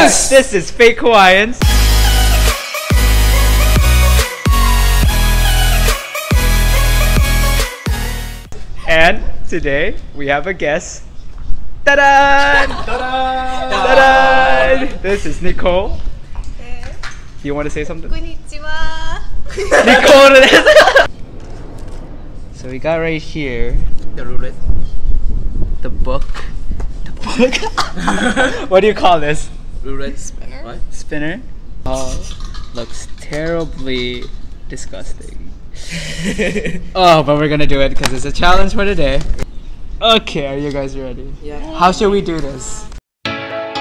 Hawaiians! This is Fake Hawaiians. And today we have a guest. Ta-da! Ta-da! Ta-da! This is Nicole. Yes. You want to say something? Konnichiwa. Nicole. So we got right here the roulette, the book. What do you call this? Roulette spinner. What? Spinner. Oh, looks terribly disgusting. Oh, but we're gonna do it because it's a challenge for today. Okay, are you guys ready? Yeah. How should we do this? Okay,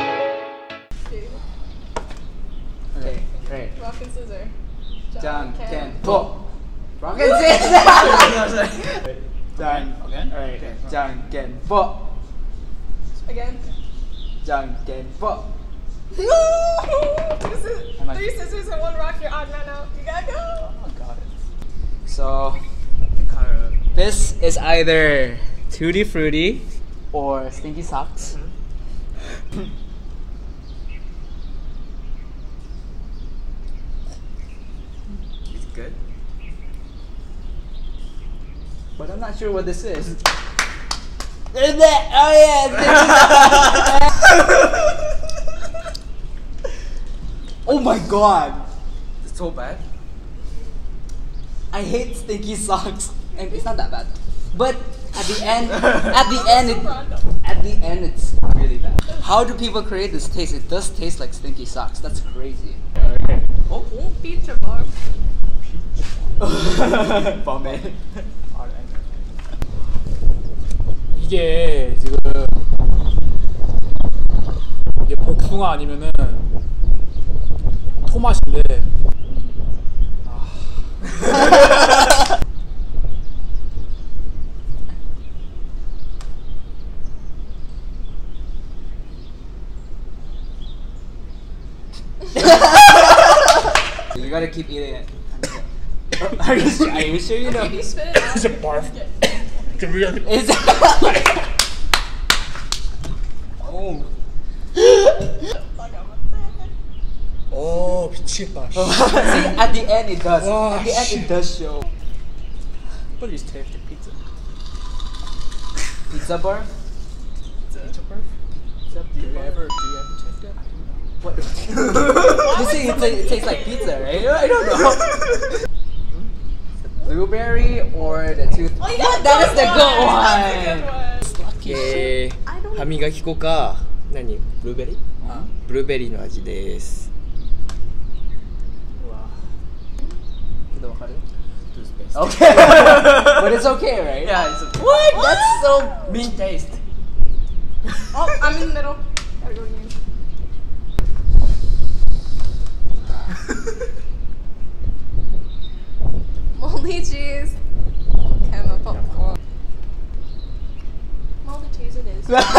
great. Rock and scissors. Jan-ken-po. Rock and scissors. Jan-ken-po. Again. Jan-ken-po. Three scissors and one rock. You're on now. You gotta go. Oh, got it. So, this is either Tutti Frutti or Stinky Socks. Mm-hmm. It's good. But I'm not sure what this is. There's that! Oh yeah! Oh my god! It's so bad. I hate Stinky Socks, and it's not that bad. But at the end, it's really bad. How do people create this taste? It does taste like Stinky Socks. That's crazy. Okay. Oh, pizza bar. Pizza bar. 이게 지금 이게 복숭아 아니면은 토맛인데 아. You gotta keep eating it. Are you sure you know? It's a barf. Really? Is oh. Oh, 미치겠다. See, at the end it does. Oh, at the end shit. It does show. Please take the pizza. Pizza bar? Pizza bar? Pizza bar? Do you ever take that? What? You see, it tastes like pizza, right? I don't know. Blueberry or the tooth? Oh, yeah, that is the good one. It's lucky. Okay. I don't. 歯磨き粉か何？ブルーベリー？ブルーベリーの味です。わ。けどわかる？Okay. But it's okay, right? Yeah, it's okay. What? That's so mean taste. Oh, I'm in the middle. Gotta go again. Moldy cheese. Camel popcorn. Moldy cheese it is. Not bad.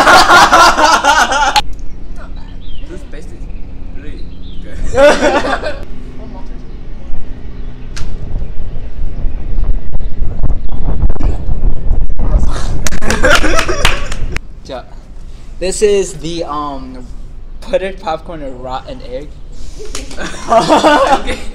This taste is really good. This is the buttered popcorn or rotten egg. Okay.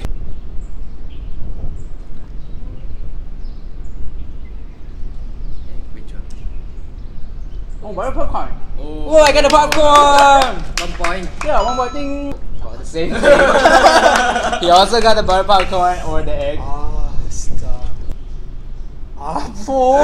Oh, what a popcorn! Oh, I got a popcorn! 1 point. Yeah, 1 point. Ding. Got the same thing. He also got the butter popcorn or the egg. Ah, oh, stop. Apple!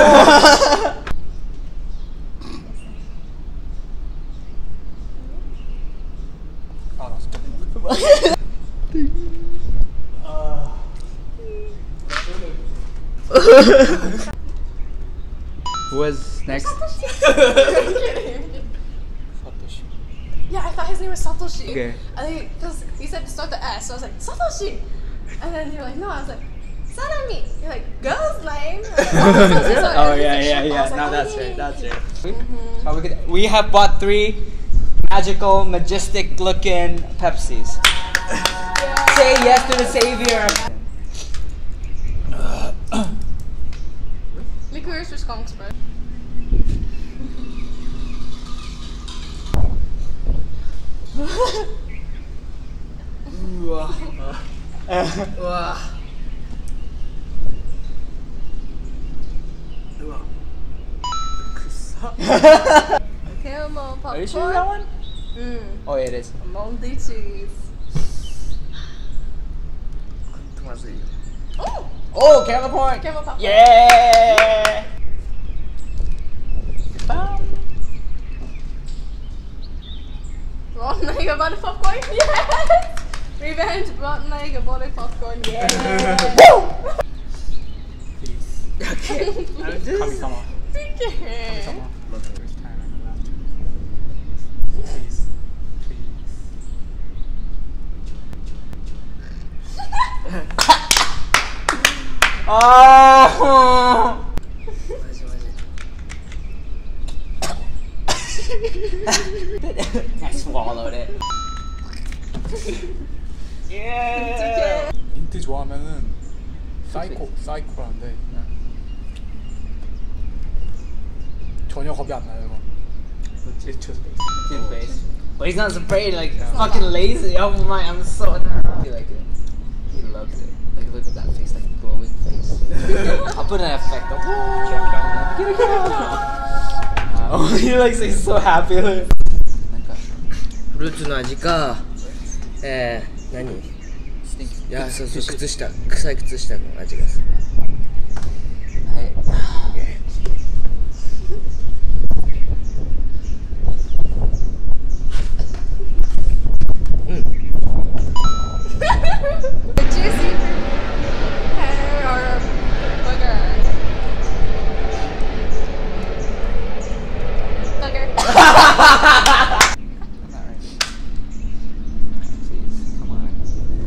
Oh, who was next? Satoshi. Satoshi. Yeah, I thought his name was Satoshi. Okay. Because he said start the S, so I was like, Satoshi! And then you're like, no, I was like, Sarami! You're like, girl's name! Like, oh, yeah. Like, no, that's right, that's right. Mm-hmm. So we have bought 3 magical, majestic looking Pepsis. Yeah. Say yes to the savior! Liqueurs for skunks, bro. Caramel popcorn. Are you sure that one? Oh, yeah, it is. Moldy cheese. Oh! Oh, caramel popcorn! Caramel popcorn. Yeah! Rotten egg about the popcorn? Yes! Revenge, rotten egg about the popcorn. Yes! Woo! Please. Okay. I'm just... Kamisama. Not the first time I'm allowed to. Please. Please. Oh! I swallowed it. Yeah! 인트 좋아하면은 사이코라는데 전혀 겁이 안 나요 이거. It's just basic. It's basic. But he's not afraid, like fucking lazy. Oh my, I'm so annoyed. He like it. He loves it. Like look at that face, like glowing face. I'll put an effect on. Oh, he likes it. He's so happy. 루트の味か、何？いや、そうそう、靴下、臭い靴下の味がする。はい。うん。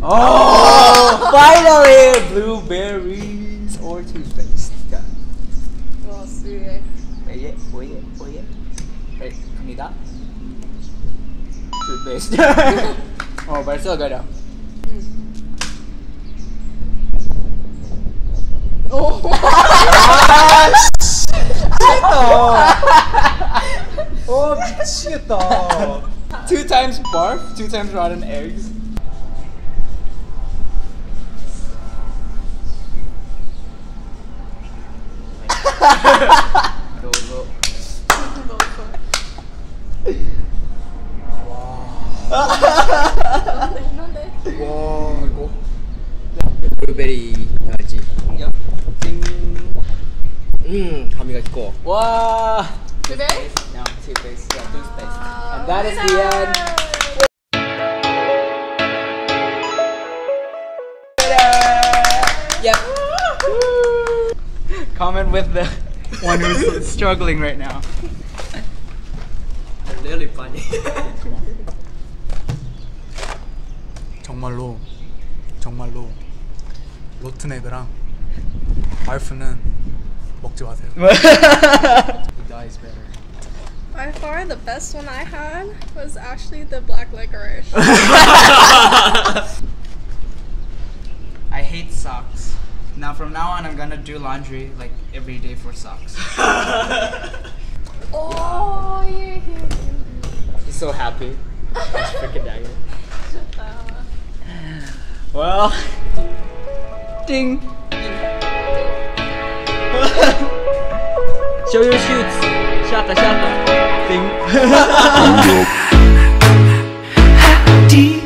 Oh, finally! Blueberries or toothpaste. Yeah. Oh, sweet. Wait. Wait, can you that? Toothpaste. Oh, but it's still good now. Oh! Oh, shit! Oh, 2 times barf, 2 times rotten eggs. Blueberry味。やっ。うん、歯磨き粉。わー。Toothpaste? No, toothpaste. Yeah, toothpaste. And that is the end. Yep. Comment with the one who's struggling right now. I'm really funny. 정말로 로튼 애들랑 와이프는 먹지 마세요. By far the best one I had was actually the black licorice. I hate socks. Now from now on I'm gonna do laundry like every day for socks. Oh yeah. He's so happy. That's freaking dagger. Well, ding. Show your shoots. Shata. Ding.